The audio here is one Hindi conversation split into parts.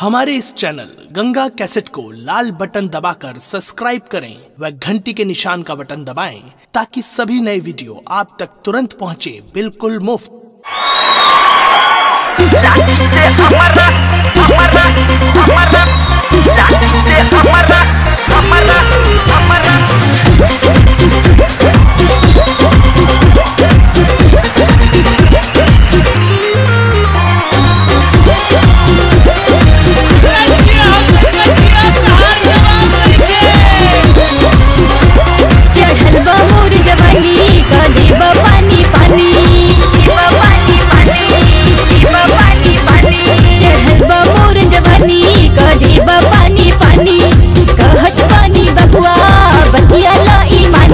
हमारे इस चैनल गंगा कैसेट को लाल बटन दबाकर सब्सक्राइब करें व घंटी के निशान का बटन दबाएं ताकि सभी नए वीडियो आप तक तुरंत पहुंचे बिल्कुल मुफ्त।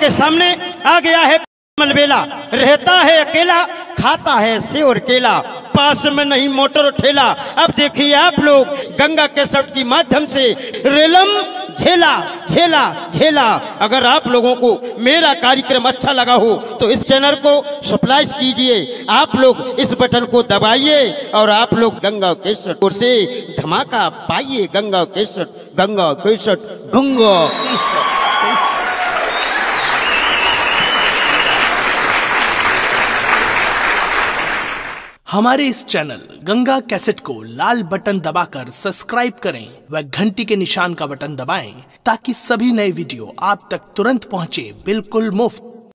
के सामने आ गया है मलबेला, रहता है अकेला, खाता है सेव और केला, पास में नहीं मोटर और ठेला। अब देखिए आप लोग गंगा कैसेट के माध्यम से रेलम झेला झेला झेला। अगर आप लोगों को मेरा कार्यक्रम अच्छा लगा हो तो इस चैनल को सब्सक्राइब कीजिए, आप लोग इस बटन को दबाइए और आप लोग गंगा कैसेट से धमाका पाइए। Ganga cassette, Ganga cassette, Ganga cassette. हमारे इस चैनल गंगा कैसेट को लाल बटन दबाकर सब्सक्राइब करें व घंटी के निशान का बटन दबाएं ताकि सभी नए वीडियो आप तक तुरंत पहुंचे बिल्कुल मुफ्त।